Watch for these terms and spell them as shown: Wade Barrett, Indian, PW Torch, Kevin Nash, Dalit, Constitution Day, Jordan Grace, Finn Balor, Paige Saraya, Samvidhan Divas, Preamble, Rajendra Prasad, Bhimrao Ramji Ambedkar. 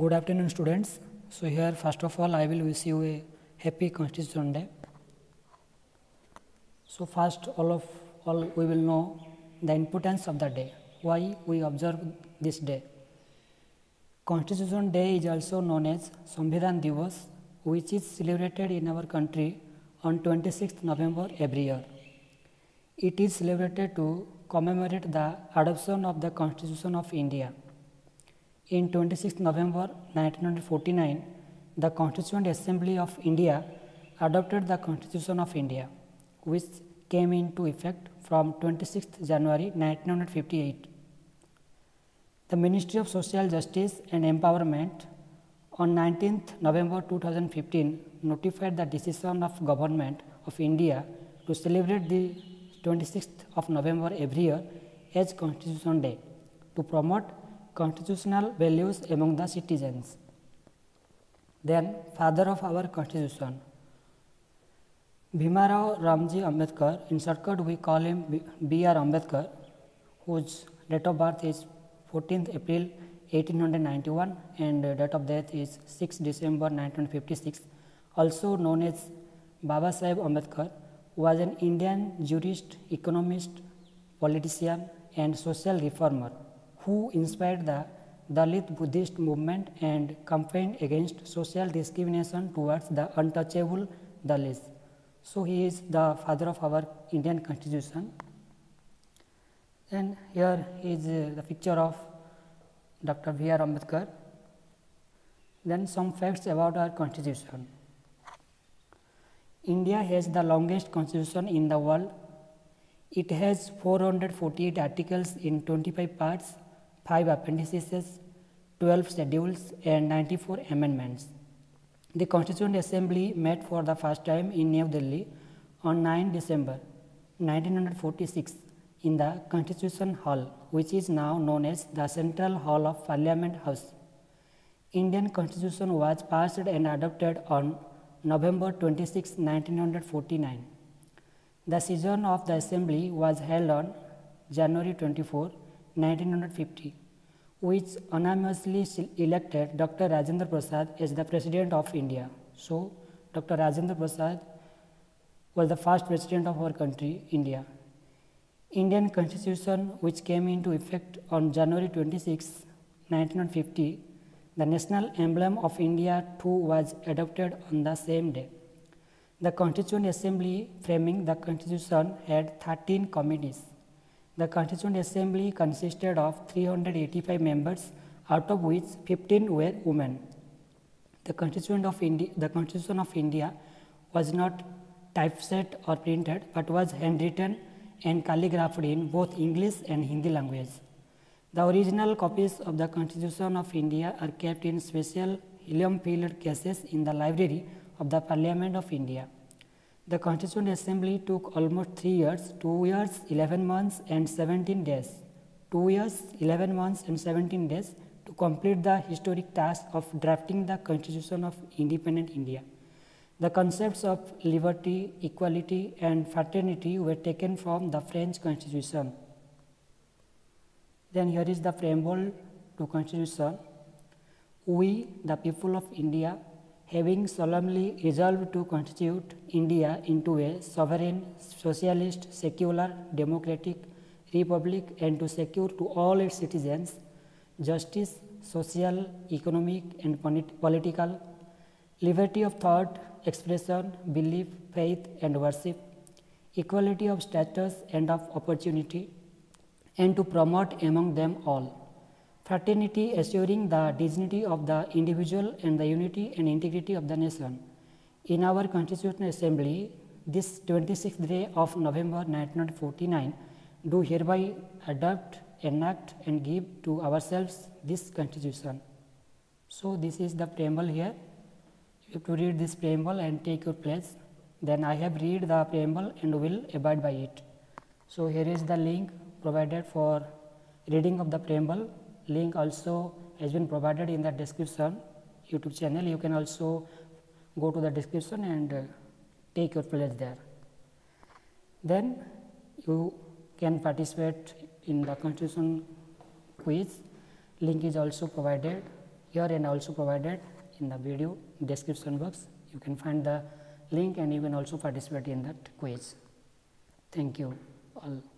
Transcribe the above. Good afternoon students. So here first of all I will wish you a happy Constitution Day. So first all we will know the importance of the day, why we observe this day. Constitution Day is also known as Samvidhan Divas, which is celebrated in our country on 26th November every year. It is celebrated to commemorate the adoption of the Constitution of India. In 26th November 1949, the Constituent Assembly of India adopted the Constitution of India, which came into effect from 26th January 1958. The Ministry of Social Justice and Empowerment on 19th November 2015 notified the decision of Government of India to celebrate the 26th of November every year as Constitution Day to promote constitutional values among the citizens. Then father of our Constitution, Bhimrao Ramji Ambedkar, in shortcut we call him B.R. Ambedkar, whose date of birth is 14th April 1891 and date of death is 6 December 1956, also known as Baba Saheb Ambedkar, was an Indian jurist, economist, politician and social reformer who inspired the Dalit Buddhist movement and campaigned against social discrimination towards the untouchable Dalits. So he is the father of our Indian Constitution. And here is the picture of Dr. B.R. Ambedkar. Then some facts about our Constitution. India has the longest constitution in the world. It has 448 articles in 25 parts, 5 appendices, 12 schedules and 94 amendments. The Constituent Assembly met for the first time in New Delhi on 9 December 1946 in the Constitution Hall, which is now known as the Central Hall of Parliament House. Indian Constitution was passed and adopted on November 26, 1949. The session of the Assembly was held on January 24, 1950, which unanimously elected Dr. Rajendra Prasad as the President of India. So, Dr. Rajendra Prasad was the first President of our country, India. Indian Constitution, which came into effect on January 26, 1950, the national emblem of India too was adopted on the same day. The Constituent Assembly framing the Constitution had 13 committees. The Constituent Assembly consisted of 385 members, out of which 15 were women. The Constitution of India was not typeset or printed, but was handwritten and calligraphed in both English and Hindi language. The original copies of the Constitution of India are kept in special helium-filled cases in the library of the Parliament of India. The Constituent Assembly took almost 3 years, 2 years, 11 months and 17 days, 2 years, 11 months and 17 days to complete the historic task of drafting the Constitution of Independent India. The concepts of liberty, equality and fraternity were taken from the French Constitution. Then here is the preamble to Constitution. We, the people of India, having solemnly resolved to constitute India into a sovereign, socialist, secular, democratic republic and to secure to all its citizens justice, social, economic and political, liberty of thought, expression, belief, faith and worship, equality of status and of opportunity, and to promote among them all fraternity, assuring the dignity of the individual and the unity and integrity of the nation. In our Constituent Assembly, this 26th day of November 1949, do hereby adopt, enact and give to ourselves this Constitution. So this is the preamble here. You have to read this preamble and take your place. Then I have read the preamble and will abide by it. So here is the link provided for reading of the preamble. Link also has been provided in the description YouTube channel. You can also go to the description and take your place there. Then you can participate in the Constitution quiz. Link is also provided. here and also provided in the video description box. You can find the link and you can also participate in that quiz. Thank you all.